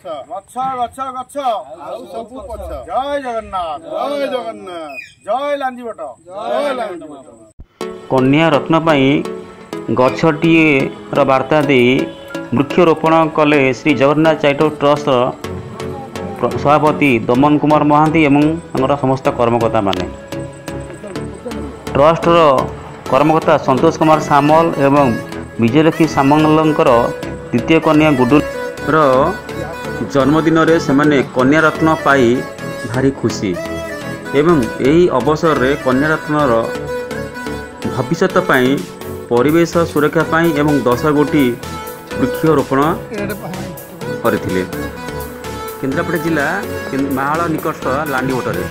अच्छा अच्छा अच्छा सब अच्छा। जय जगन्नाथ जय लांजी बट जय लांजी। कन्या रत्न पर गछटीर वार्ता दे वृक्षरोपण कले श्री जगन्नाथ चैरिटेबल ट्रस्ट सभापति दमन कुमार मोहंती और समस्त कर्मकर्ता माने। ट्रस्टर कर्मकर्ता संतोष कुमार सामल एवं विजयलक्ष्मी सामल द्वितीय कन्या गुडुर जन्मदिन रे सेमाने कन्या रत्न पाई भारी खुशी एवं यही अवसर रे कन्या रत्नर भविष्यत पाई परिवेश सुरक्षा पाई एवं 10 गोटी वृक्षरोपण करथिले केंद्रापड़ा जिला माहाल निकट लांडीवोटे।